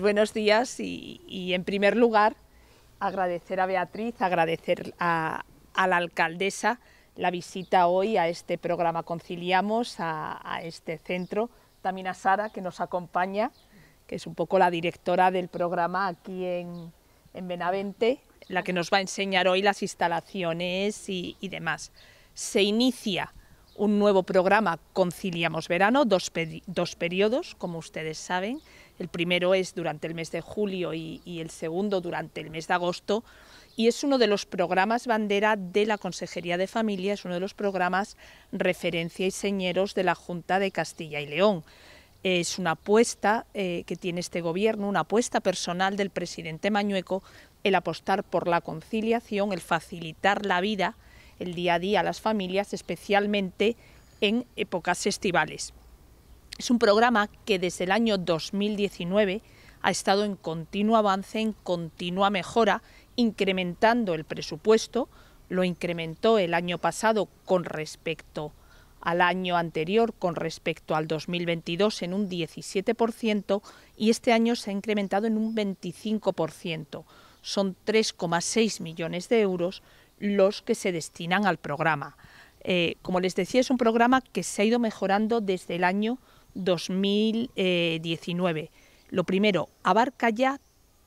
Buenos días y en primer lugar agradecer a Beatriz, agradecer a la alcaldesa la visita hoy a este programa Conciliamos, a este centro, también a Sara que nos acompaña, que es un poco la directora del programa aquí en Benavente, la que nos va a enseñar hoy las instalaciones y demás. Se inicia un nuevo programa Conciliamos Verano, dos periodos, como ustedes saben. El primero es durante el mes de julio y el segundo durante el mes de agosto. Y es uno de los programas bandera de la Consejería de Familia, es uno de los programas referencia y señeros de la Junta de Castilla y León. Es una apuesta que tiene este gobierno, una apuesta personal del presidente Mañueco, el apostar por la conciliación, el facilitar la vida, el día a día a las familias, especialmente en épocas estivales. Es un programa que desde el año 2019 ha estado en continuo avance, en continua mejora, incrementando el presupuesto. Lo incrementó el año pasado con respecto al año anterior, con respecto al 2022 en un 17% y este año se ha incrementado en un 25%. Son 3,6 millones de euros los que se destinan al programa. Como les decía, es un programa que se ha ido mejorando desde el año 2019. Lo primero, abarca ya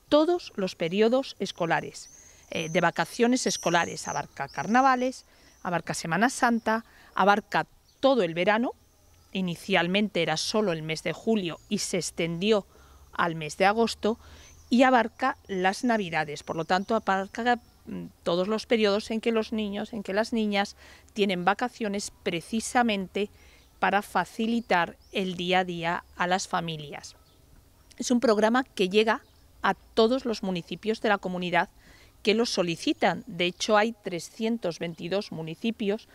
todos los periodos escolares, de vacaciones escolares, abarca carnavales, abarca Semana Santa, abarca todo el verano. Inicialmente era solo el mes de julio y se extendió al mes de agosto y abarca las Navidades, por lo tanto abarca todos los periodos en que los niños, en que las niñas tienen vacaciones precisamente para facilitar el día a día a las familias. Es un programa que llega a todos los municipios de la comunidad que lo solicitan. De hecho, hay 322 municipios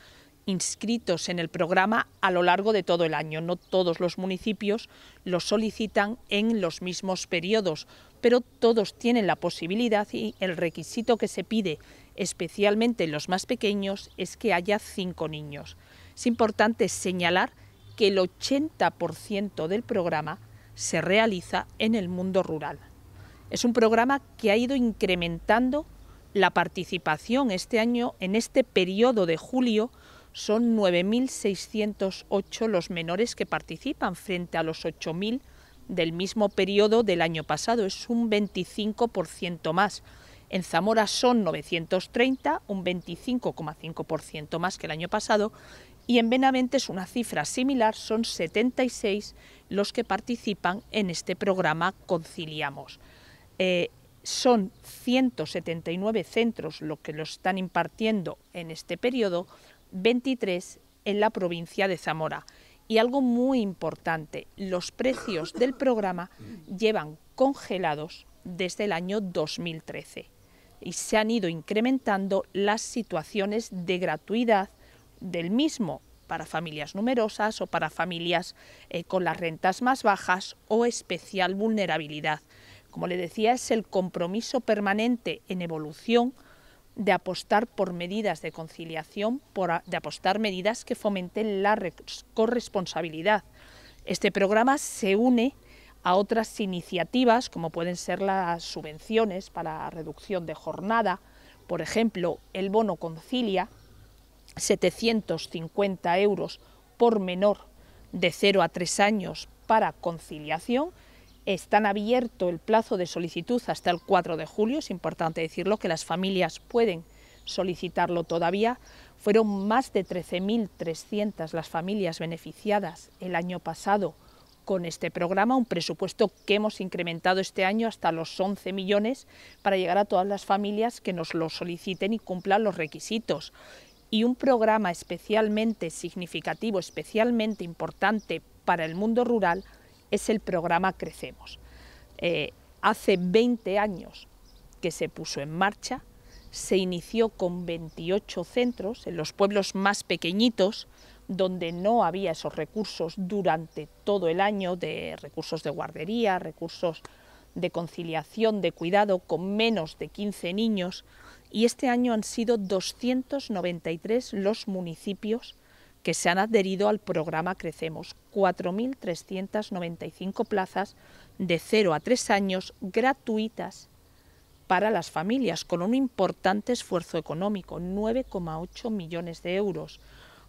inscritos en el programa a lo largo de todo el año. No todos los municipios lo solicitan en los mismos periodos, pero todos tienen la posibilidad y el requisito que se pide, especialmente en los más pequeños, es que haya 5 niños. Es importante señalar que el 80% del programa se realiza en el mundo rural. Es un programa que ha ido incrementando la participación este año, en este periodo de julio. Son 9.608 los menores que participan frente a los 8.000 del mismo periodo del año pasado, es un 25% más. En Zamora son 930, un 25,5% más que el año pasado, y en Benavente es una cifra similar, son 76 los que participan en este programa Conciliamos. Son 179 centros los que lo están impartiendo en este periodo, 23 en la provincia de Zamora. Y algo muy importante, los precios del programa llevan congelados desde el año 2013 y se han ido incrementando las situaciones de gratuidad del mismo para familias numerosas o para familias con las rentas más bajas o especial vulnerabilidad. Como le decía, es el compromiso permanente en evolución de apostar por medidas de conciliación, de apostar medidas que fomenten la corresponsabilidad. Este programa se une a otras iniciativas, como pueden ser las subvenciones para reducción de jornada, por ejemplo, el bono Concilia, 750 euros por menor de 0 a 3 años para conciliación. Están abierto el plazo de solicitud hasta el 4 de julio, es importante decirlo, que las familias pueden solicitarlo todavía. Fueron más de 13.300 las familias beneficiadas el año pasado con este programa, un presupuesto que hemos incrementado este año hasta los 11 millones para llegar a todas las familias que nos lo soliciten y cumplan los requisitos. Y un programa especialmente significativo, especialmente importante para el mundo rural, es el programa Crecemos. Hace 20 años que se puso en marcha, se inició con 28 centros en los pueblos más pequeñitos, donde no había esos recursos durante todo el año, de recursos de guardería, recursos de conciliación, de cuidado, con menos de 15 niños, y este año han sido 293 los municipios que se han adherido al programa Crecemos, 4.395 plazas de 0 a 3 años gratuitas para las familias, con un importante esfuerzo económico, 9,8 millones de euros.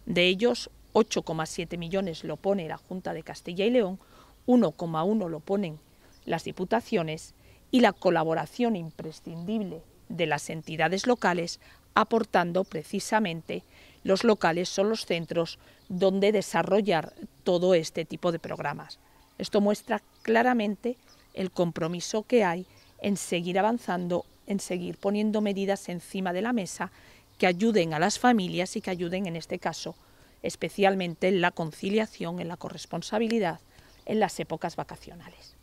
De ellos, 8,7 millones lo pone la Junta de Castilla y León, 1,1 lo ponen las diputaciones y la colaboración imprescindible de las entidades locales, aportando precisamente los locales son los centros donde desarrollar todo este tipo de programas. Esto muestra claramente el compromiso que hay en seguir avanzando, en seguir poniendo medidas encima de la mesa que ayuden a las familias y que ayuden en este caso especialmente en la conciliación, en la corresponsabilidad, en las épocas vacacionales.